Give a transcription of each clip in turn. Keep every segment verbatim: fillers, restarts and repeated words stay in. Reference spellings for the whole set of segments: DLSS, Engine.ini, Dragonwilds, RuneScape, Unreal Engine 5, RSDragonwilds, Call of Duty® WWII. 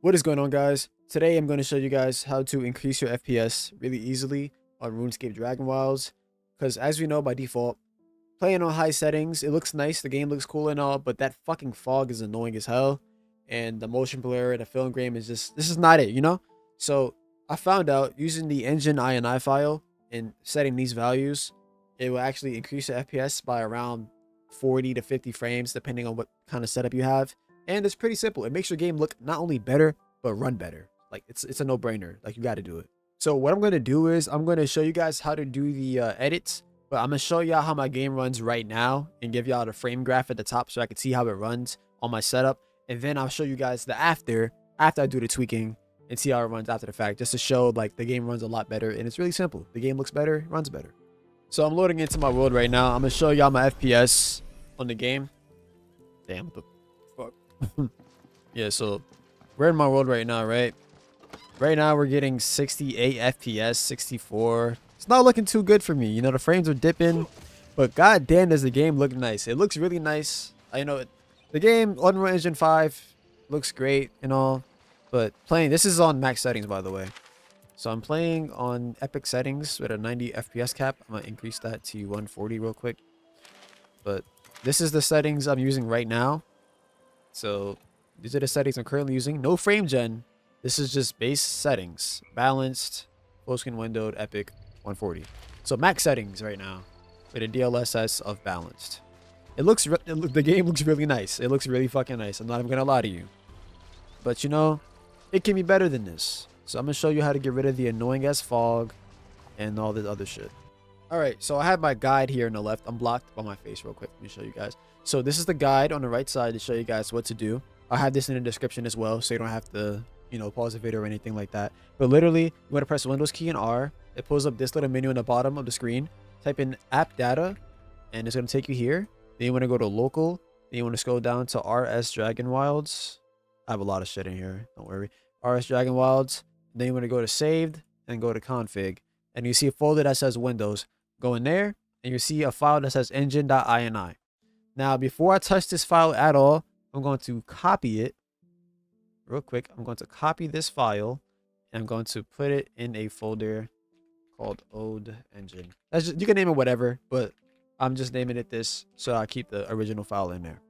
What is going on, guys? Today I'm going to show you guys how to increase your F P S really easily on RuneScape Dragonwilds, because as we know, by default, playing on high settings, it looks nice, the game looks cool and all, but that fucking fog is annoying as hell, and the motion blur and the film grain is just, this is not it, you know? So I found out using the Engine dot I N I file and setting these values, it will actually increase the F P S by around forty to fifty frames, depending on what kind of setup you have. And it's pretty simple. It makes your game look not only better, but run better. Like, it's it's a no-brainer. Like, you got to do it. So what I'm going to do is I'm going to show you guys how to do the uh, edits. But I'm going to show y'all how my game runs right now and give y'all the frame graph at the top so I can see how it runs on my setup. And then I'll show you guys the after, after I do the tweaking and see how it runs after the fact. Just to show, like, the game runs a lot better. And it's really simple. The game looks better, runs better. So I'm loading into my world right now. I'm going to show y'all my F P S on the game. Damn, what the... Yeah, so we're in my world right now, right? Right now we're getting sixty-eight F P S, sixty-four. It's not looking too good for me. You know, the frames are dipping, but god damn does the game look nice. It looks really nice. I know it, the game, Unreal Engine five, looks great and all, but playing, this is on max settings, by the way. So I'm playing on epic settings with a ninety F P S cap. I'm gonna increase that to one forty real quick. But this is the settings I'm using right now. So these are the settings I'm currently using. No frame gen. This is just base settings. Balanced, full screen windowed, epic, one forty. So max settings right now with a D L S S of balanced. It looks, it look, the game looks really nice. It looks really fucking nice. I'm not even gonna lie to you. But you know, it can be better than this. So I'm gonna show you how to get rid of the annoying ass fog and all this other shit. All right, so I have my guide here on the left. I'm blocked by my face real quick. Let me show you guys. So this is the guide on the right side to show you guys what to do. I'll have this in the description as well, so you don't have to, you know, pause the video or anything like that. But literally, you want to press Windows key and R. It pulls up this little menu on the bottom of the screen. Type in app data, and it's going to take you here. Then you want to go to local. Then you want to scroll down to R S Dragonwilds. I have a lot of shit in here. Don't worry. R S Dragonwilds. Then you want to go to saved and go to config. And you see a folder that says Windows. Go in there and you see a file that says engine dot I N I. Now, before I touch this file at all, I'm going to copy it real quick. I'm going to copy this file and I'm going to put it in a folder called Old Engine. That's just, you can name it whatever, but I'm just naming it this so I keep the original file in there.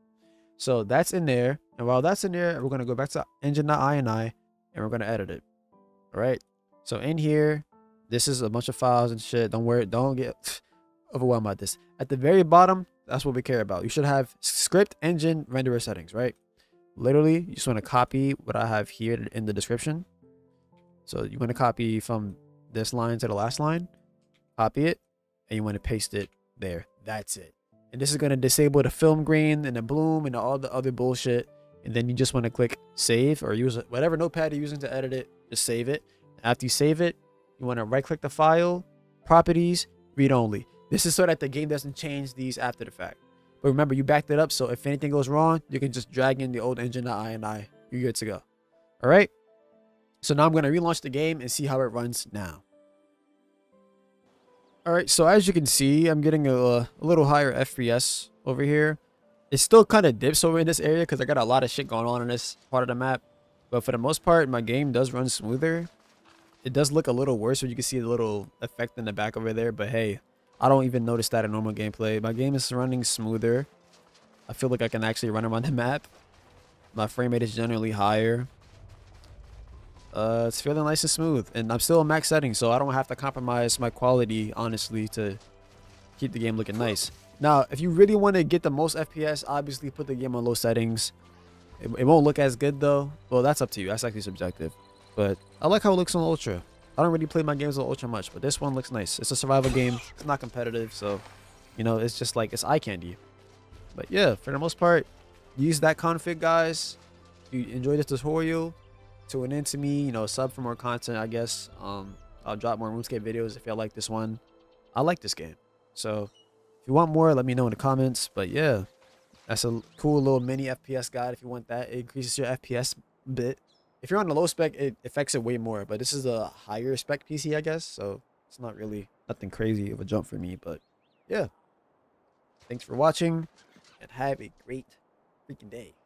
So that's in there. And while that's in there, we're going to go back to engine dot I N I and we're going to edit it. All right. So in here, this is a bunch of files and shit. Don't worry. Don't get overwhelmed by this. At the very bottom, that's what we care about. You should have script, engine, renderer settings, right? Literally, you just want to copy what I have here in the description. So you want to copy from this line to the last line. Copy it. And you want to paste it there. That's it. And this is going to disable the film grain and the bloom and all the other bullshit. And then you just want to click save or use whatever notepad you're using to edit it. Just save it. After you save it, you want to right click the file, properties, read only. This is so that the game doesn't change these after the fact. But remember, you backed it up, so if anything goes wrong, you can just drag in the old engine dot I N I. You're good to go. All right. So now I'm going to relaunch the game and see how it runs now. All right. So as you can see, I'm getting a, a little higher F P S over here. It still kind of dips over in this area because I got a lot of shit going on in this part of the map. But for the most part, my game does run smoother. It does look a little worse when you can see the little effect in the back over there, but hey, I don't even notice that in normal gameplay. My game is running smoother. I feel like I can actually run around the map. My frame rate is generally higher. Uh, it's feeling nice and smooth, and I'm still in max settings, so I don't have to compromise my quality, honestly, to keep the game looking nice. Now, if you really want to get the most F P S, obviously put the game on low settings. It, it won't look as good, though. Well, that's up to you. That's actually subjective. But I like how it looks on Ultra. I don't really play my games on Ultra much, but this one looks nice. It's a survival game. It's not competitive, so, you know, it's just like, it's eye candy. But yeah, for the most part, use that config, guys. If you enjoyed this tutorial, tune in to me, you know, sub for more content, I guess. Um, I'll drop more RuneScape videos if y'all like this one. I like this game. So if you want more, let me know in the comments. But yeah, that's a cool little mini F P S guide if you want that. It increases your F P S a bit. If you're on the low spec, it affects it way more, but this is a higher spec P C, I guess, so it's not really nothing crazy of a jump for me, but yeah. Thanks for watching, and have a great freaking day.